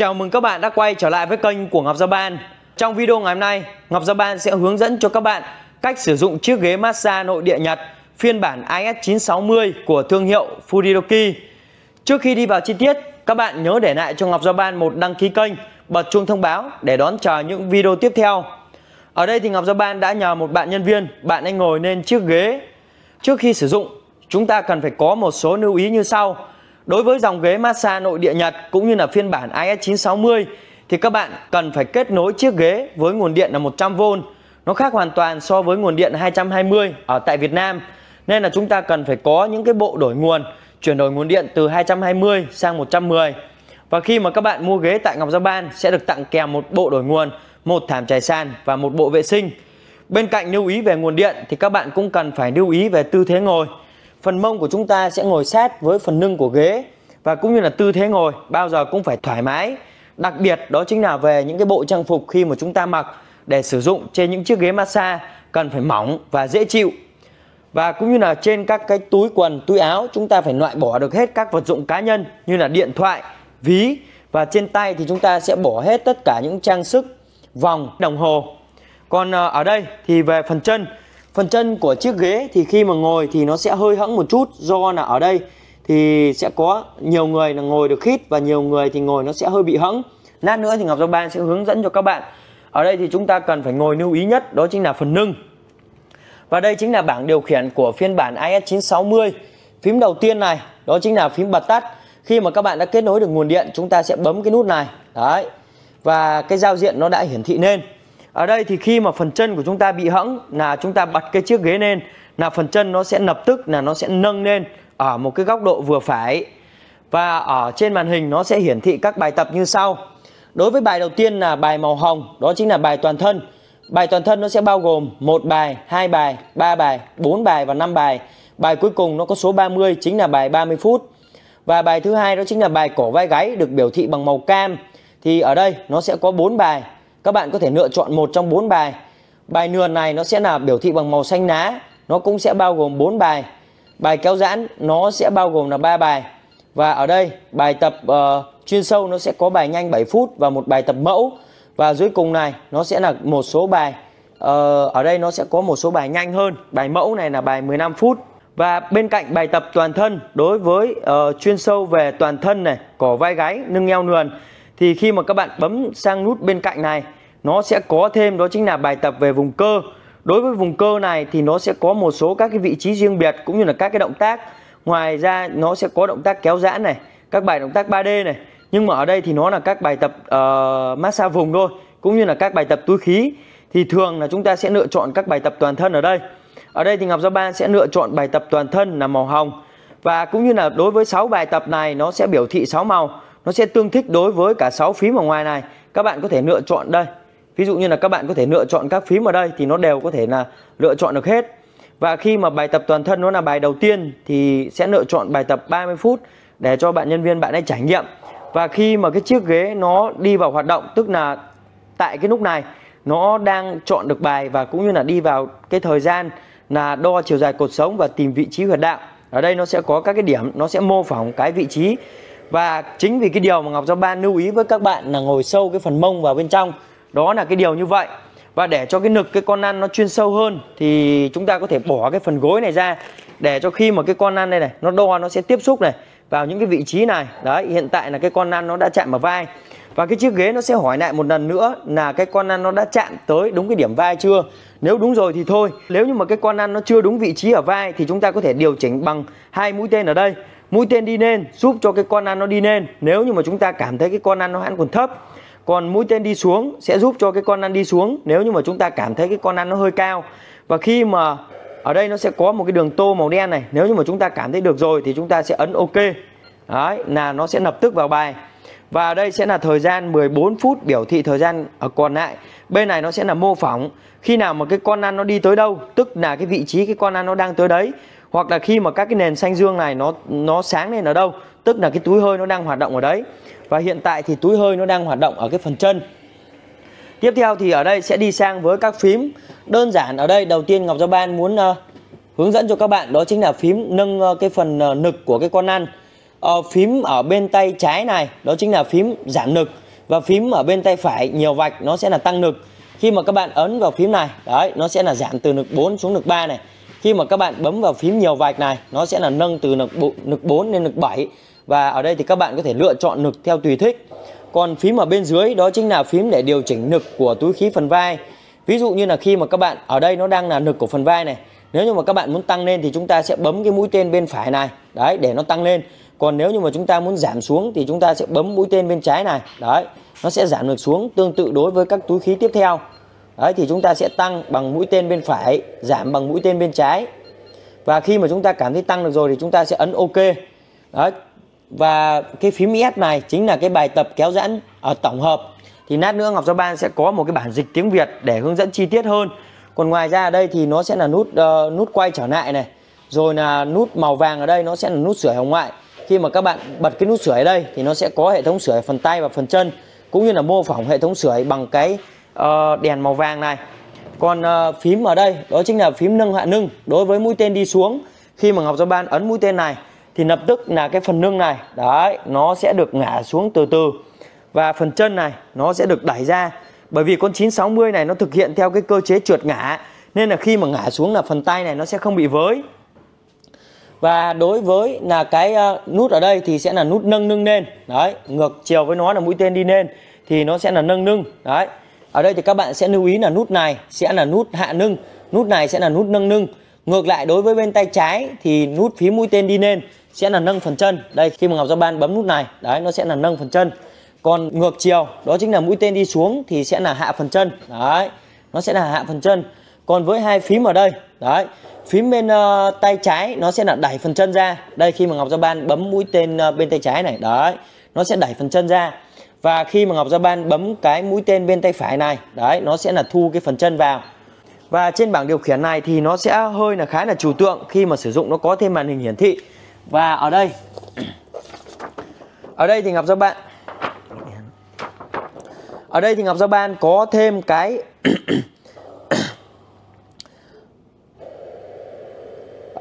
Chào mừng các bạn đã quay trở lại với kênh của Ngọc Japan. Trong video ngày hôm nay, Ngọc Japan sẽ hướng dẫn cho các bạn cách sử dụng chiếc ghế massage nội địa Nhật phiên bản AS960 của thương hiệu Fujiiryoki. Trước khi đi vào chi tiết, các bạn nhớ để lại cho Ngọc Japan một đăng ký kênh, bật chuông thông báo để đón chờ những video tiếp theo. Ở đây thì Ngọc Japan đã nhờ một bạn nhân viên, bạn ấy ngồi lên chiếc ghế. Trước khi sử dụng, chúng ta cần phải có một số lưu ý như sau. Đối với dòng ghế massage nội địa Nhật cũng như là phiên bản AS960 thì các bạn cần phải kết nối chiếc ghế với nguồn điện là 100V. Nó khác hoàn toàn so với nguồn điện 220 ở tại Việt Nam. Nên là chúng ta cần phải có những cái bộ đổi nguồn, chuyển đổi nguồn điện từ 220 sang 110. Và khi mà các bạn mua ghế tại Ngọc Japan sẽ được tặng kèm một bộ đổi nguồn, một thảm trải sàn và một bộ vệ sinh. Bên cạnh lưu ý về nguồn điện thì các bạn cũng cần phải lưu ý về tư thế ngồi. Phần mông của chúng ta sẽ ngồi sát với phần lưng của ghế và cũng như là tư thế ngồi bao giờ cũng phải thoải mái. Đặc biệt đó chính là về những cái bộ trang phục khi mà chúng ta mặc để sử dụng trên những chiếc ghế massage cần phải mỏng và dễ chịu. Và cũng như là trên các cái túi quần, túi áo chúng ta phải loại bỏ được hết các vật dụng cá nhân như là điện thoại, ví và trên tay thì chúng ta sẽ bỏ hết tất cả những trang sức, vòng, đồng hồ. Còn ở đây thì về phần chân. Phần chân của chiếc ghế thì khi mà ngồi thì nó sẽ hơi hẫng một chút, do là ở đây thì sẽ có nhiều người là ngồi được khít và nhiều người thì ngồi nó sẽ hơi bị hẫng. Lát nữa thì Ngọc Japan sẽ hướng dẫn cho các bạn. Ở đây thì chúng ta cần phải ngồi lưu ý nhất đó chính là phần lưng. Và đây chính là bảng điều khiển của phiên bản AS960. Phím đầu tiên này đó chính là phím bật tắt. Khi mà các bạn đã kết nối được nguồn điện chúng ta sẽ bấm cái nút này. Đấy. Và cái giao diện nó đã hiển thị lên. Ở đây thì khi mà phần chân của chúng ta bị hẫng là chúng ta bật cái chiếc ghế lên là phần chân nó sẽ lập tức là nó sẽ nâng lên ở một cái góc độ vừa phải. Và ở trên màn hình nó sẽ hiển thị các bài tập như sau. Đối với bài đầu tiên là bài màu hồng, đó chính là bài toàn thân. Bài toàn thân nó sẽ bao gồm 1 bài, 2 bài, 3 bài, 4 bài và 5 bài. Bài cuối cùng nó có số 30 chính là bài 30 phút. Và bài thứ hai đó chính là bài cổ vai gáy được biểu thị bằng màu cam. Thì ở đây nó sẽ có 4 bài. Các bạn có thể lựa chọn một trong 4 bài. Bài nườn này nó sẽ là biểu thị bằng màu xanh lá. Nó cũng sẽ bao gồm 4 bài. Bài kéo giãn nó sẽ bao gồm là 3 bài. Và ở đây bài tập chuyên sâu nó sẽ có bài nhanh 7 phút và một bài tập mẫu. Và dưới cùng này nó sẽ là một số bài. Ở đây nó sẽ có một số bài nhanh hơn. Bài mẫu này là bài 15 phút. Và bên cạnh bài tập toàn thân, đối với chuyên sâu về toàn thân này, cổ vai gáy, lưng eo nườn, thì khi mà các bạn bấm sang nút bên cạnh này nó sẽ có thêm đó chính là bài tập về vùng cơ. Đối với vùng cơ này thì nó sẽ có một số các cái vị trí riêng biệt cũng như là các cái động tác. Ngoài ra nó sẽ có động tác kéo giãn này, các bài động tác 3D này. Nhưng mà ở đây thì nó là các bài tập massage vùng thôi, cũng như là các bài tập túi khí. Thì thường là chúng ta sẽ lựa chọn các bài tập toàn thân ở đây. Ở đây thì Ngọc Japan sẽ lựa chọn bài tập toàn thân là màu hồng. Và cũng như là đối với 6 bài tập này nó sẽ biểu thị 6 màu. Nó sẽ tương thích đối với cả 6 phím ở ngoài này. Các bạn có thể lựa chọn đây. Ví dụ như là các bạn có thể lựa chọn các phím ở đây thì nó đều có thể là lựa chọn được hết. Và khi mà bài tập toàn thân nó là bài đầu tiên thì sẽ lựa chọn bài tập 30 phút để cho bạn nhân viên bạn ấy trải nghiệm. Và khi mà cái chiếc ghế nó đi vào hoạt động, tức là tại cái lúc này nó đang chọn được bài và cũng như là đi vào cái thời gian là đo chiều dài cột sống và tìm vị trí huyệt đạo. Ở đây nó sẽ có các cái điểm, nó sẽ mô phỏng cái vị trí. Và chính vì cái điều mà Ngọc Japan lưu ý với các bạn là ngồi sâu cái phần mông vào bên trong. Đó là cái điều như vậy. Và để cho cái nực, cái con lăn nó chuyên sâu hơn thì chúng ta có thể bỏ cái phần gối này ra, để cho khi mà cái con lăn đây này nó đo, nó sẽ tiếp xúc này vào những cái vị trí này. Đấy, hiện tại là cái con lăn nó đã chạm vào vai. Và cái chiếc ghế nó sẽ hỏi lại một lần nữa là cái con lăn nó đã chạm tới đúng cái điểm vai chưa. Nếu đúng rồi thì thôi. Nếu như mà cái con lăn nó chưa đúng vị trí ở vai thì chúng ta có thể điều chỉnh bằng 2 mũi tên ở đây. Mũi tên đi lên giúp cho cái con lăn nó đi lên nếu như mà chúng ta cảm thấy cái con lăn nó hẳn còn thấp. Còn mũi tên đi xuống sẽ giúp cho cái con lăn đi xuống nếu như mà chúng ta cảm thấy cái con lăn nó hơi cao. Và khi mà ở đây nó sẽ có một cái đường tô màu đen này. Nếu như mà chúng ta cảm thấy được rồi thì chúng ta sẽ ấn OK. Đấy, là nó sẽ lập tức vào bài. Và ở đây sẽ là thời gian 14 phút biểu thị thời gian ở còn lại. Bên này nó sẽ là mô phỏng. Khi nào mà cái con lăn nó đi tới đâu, tức là cái vị trí cái con lăn nó đang tới đấy. Hoặc là khi mà các cái nền xanh dương này nó sáng lên ở đâu, tức là cái túi hơi nó đang hoạt động ở đấy. Và hiện tại thì túi hơi nó đang hoạt động ở cái phần chân. Tiếp theo thì ở đây sẽ đi sang với các phím. Đơn giản ở đây đầu tiên Ngọc Japan muốn hướng dẫn cho các bạn đó chính là phím nâng cái phần nực của cái con lăn. Phím ở bên tay trái này đó chính là phím giảm nực. và phím ở bên tay phải nhiều vạch nó sẽ là tăng nực. Khi mà các bạn ấn vào phím này, đấy, nó sẽ là giảm từ nực 4 xuống nực 3 này. Khi mà các bạn bấm vào phím nhiều vạch này, nó sẽ là nâng từ nực 4 lên nực 7. Và ở đây thì các bạn có thể lựa chọn nực theo tùy thích. Còn phím ở bên dưới đó chính là phím để điều chỉnh nực của túi khí phần vai. Ví dụ như là khi mà các bạn ở đây nó đang là nực của phần vai này, nếu như mà các bạn muốn tăng lên thì chúng ta sẽ bấm cái mũi tên bên phải này, đấy, để nó tăng lên. Còn nếu như mà chúng ta muốn giảm xuống thì chúng ta sẽ bấm mũi tên bên trái này, đấy, nó sẽ giảm được xuống. Tương tự đối với các túi khí tiếp theo, đấy, thì chúng ta sẽ tăng bằng mũi tên bên phải, giảm bằng mũi tên bên trái. Và khi mà chúng ta cảm thấy tăng được rồi thì chúng ta sẽ ấn OK, đấy. Và cái phím ES này chính là cái bài tập kéo giãn ở tổng hợp. Thì lát nữa Ngọc Japan sẽ có một cái bản dịch tiếng Việt để hướng dẫn chi tiết hơn. Còn ngoài ra ở đây thì nó sẽ là nút quay trở lại này. Rồi là nút màu vàng ở đây nó sẽ là nút sưởi hồng ngoại. Khi mà các bạn bật cái nút sưởi ở đây thì nó sẽ có hệ thống sưởi phần tay và phần chân, cũng như là mô phỏng hệ thống sưởi bằng cái đèn màu vàng này. Còn phím ở đây đó chính là phím nâng hạ nâng đối với mũi tên đi xuống. Khi mà Ngọc Japan ấn mũi tên này thì lập tức là cái phần nâng này, đấy, nó sẽ được ngả xuống từ từ. Và phần chân này nó sẽ được đẩy ra. Bởi vì con 960 này nó thực hiện theo cái cơ chế trượt ngã, nên là khi mà ngã xuống là phần tay này nó sẽ không bị với. Và đối với là cái nút ở đây thì sẽ là nút nâng lên. Đấy, ngược chiều với nó là mũi tên đi lên thì nó sẽ là nâng. Đấy. Ở đây thì các bạn sẽ lưu ý là nút này sẽ là nút hạ nâng, nút này sẽ là nút nâng. Ngược lại đối với bên tay trái thì nút phím mũi tên đi lên sẽ là nâng phần chân. Đây, khi mà Ngọc Japan bấm nút này, đấy, nó sẽ là nâng phần chân. Còn ngược chiều đó chính là mũi tên đi xuống thì sẽ là hạ phần chân, đấy, nó sẽ là hạ phần chân. Còn với hai phím ở đây, đấy, phím bên tay trái nó sẽ là đẩy phần chân ra. Đây, khi mà Ngọc Japan bấm mũi tên bên tay trái này, đấy, nó sẽ đẩy phần chân ra. Và khi mà Ngọc Japan bấm cái mũi tên bên tay phải này, đấy, nó sẽ là thu cái phần chân vào. Và trên bảng điều khiển này thì nó sẽ hơi là khá là trừu tượng, khi mà sử dụng nó có thêm màn hình hiển thị. Và ở đây thì Ngọc Japan có thêm cái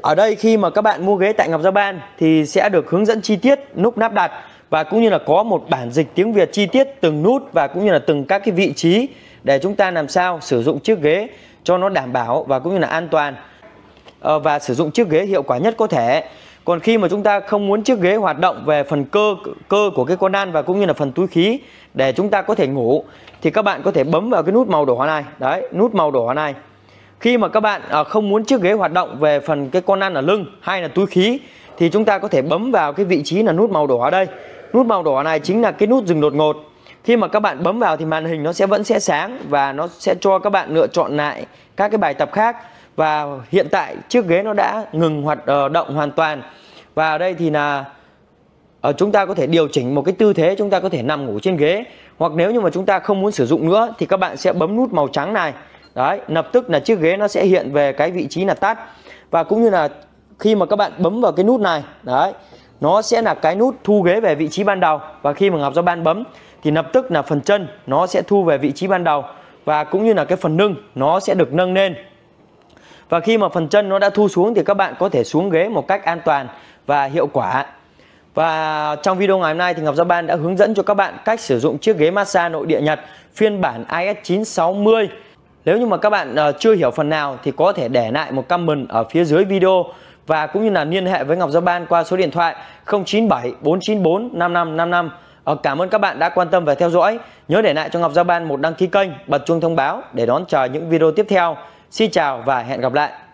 ở đây khi mà các bạn mua ghế tại Ngọc Japan thì sẽ được hướng dẫn chi tiết nút lắp đặt, và cũng như là có một bản dịch tiếng Việt chi tiết từng nút và cũng như là từng các cái vị trí để chúng ta làm sao sử dụng chiếc ghế cho nó đảm bảo và cũng như là an toàn và sử dụng chiếc ghế hiệu quả nhất có thể. Còn khi mà chúng ta không muốn chiếc ghế hoạt động về phần cơ của cái con nan và cũng như là phần túi khí để chúng ta có thể ngủ, thì các bạn có thể bấm vào cái nút màu đỏ này, đấy, nút màu đỏ này. Khi mà các bạn không muốn chiếc ghế hoạt động về phần cái con nan ở lưng hay là túi khí thì chúng ta có thể bấm vào cái vị trí là nút màu đỏ ở đây. Nút màu đỏ này chính là cái nút dừng đột ngột. Khi mà các bạn bấm vào thì màn hình nó sẽ vẫn sẽ sáng và nó sẽ cho các bạn lựa chọn lại các cái bài tập khác. Và hiện tại chiếc ghế nó đã ngừng hoạt động hoàn toàn. Và ở đây thì là chúng ta có thể điều chỉnh một cái tư thế, chúng ta có thể nằm ngủ trên ghế. Hoặc nếu như mà chúng ta không muốn sử dụng nữa thì các bạn sẽ bấm nút màu trắng này. Đấy, lập tức là chiếc ghế nó sẽ hiện về cái vị trí là tắt. Và cũng như là khi mà các bạn bấm vào cái nút này, đấy, nó sẽ là cái nút thu ghế về vị trí ban đầu. Và khi mà Ngọc Japan bấm thì lập tức là phần chân nó sẽ thu về vị trí ban đầu. Và cũng như là cái phần lưng nó sẽ được nâng lên. Và khi mà phần chân nó đã thu xuống thì các bạn có thể xuống ghế một cách an toàn và hiệu quả. Và trong video ngày hôm nay thì Ngọc Japan đã hướng dẫn cho các bạn cách sử dụng chiếc ghế massage nội địa Nhật phiên bản AS960. Nếu như mà các bạn chưa hiểu phần nào thì có thể để lại một comment ở phía dưới video, và cũng như là liên hệ với Ngọc Japan qua số điện thoại 097 494 5555. Cảm ơn các bạn đã quan tâm và theo dõi. Nhớ để lại cho Ngọc Japan một đăng ký kênh, bật chuông thông báo để đón chờ những video tiếp theo. Xin chào và hẹn gặp lại.